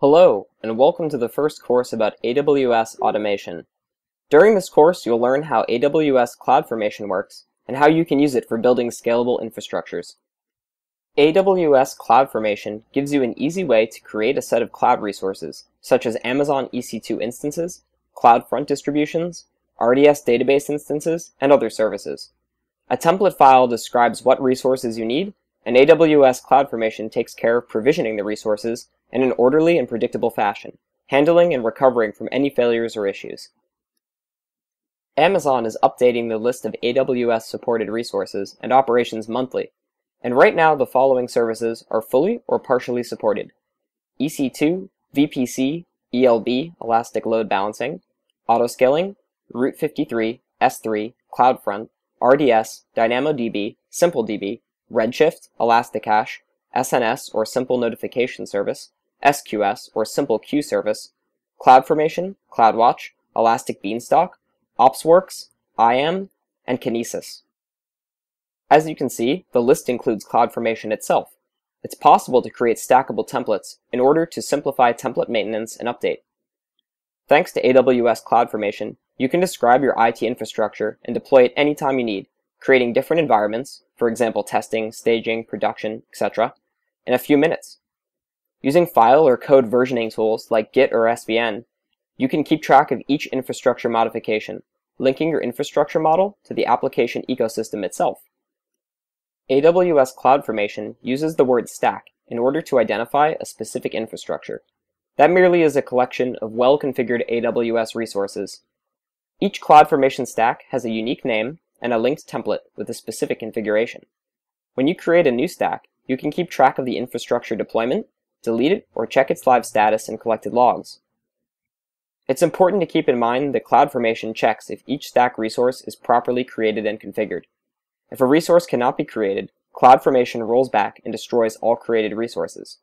Hello, and welcome to the first course about AWS automation. During this course, you'll learn how AWS CloudFormation works and how you can use it for building scalable infrastructures. AWS CloudFormation gives you an easy way to create a set of cloud resources, such as Amazon EC2 instances, CloudFront distributions, RDS database instances, and other services. A template file describes what resources you need, and AWS CloudFormation takes care of provisioning the resources in an orderly and predictable fashion, handling and recovering from any failures or issues. Amazon is updating the list of AWS supported resources and operations monthly, and right now the following services are fully or partially supported: EC2, VPC, ELB, Elastic Load Balancing, Autoscaling, Route 53, S3, CloudFront, RDS, DynamoDB, SimpleDB, Redshift, ElastiCache, SNS or Simple Notification Service, SQS or Simple Queue Service, CloudFormation, CloudWatch, Elastic Beanstalk, OpsWorks, IAM, and Kinesis. As you can see, the list includes CloudFormation itself. It's possible to create stackable templates in order to simplify template maintenance and update. Thanks to AWS CloudFormation, you can describe your IT infrastructure and deploy it anytime you need, creating different environments, for example testing, staging, production, etc., in a few minutes. Using file or code versioning tools like Git or SVN, you can keep track of each infrastructure modification, linking your infrastructure model to the application ecosystem itself. AWS CloudFormation uses the word stack in order to identify a specific infrastructure. That merely is a collection of well-configured AWS resources. Each CloudFormation stack has a unique name and a linked template with a specific configuration. When you create a new stack, you can keep track of the infrastructure deployment, delete it, or check its live status and collected logs. It's important to keep in mind that CloudFormation checks if each stack resource is properly created and configured. If a resource cannot be created, CloudFormation rolls back and destroys all created resources.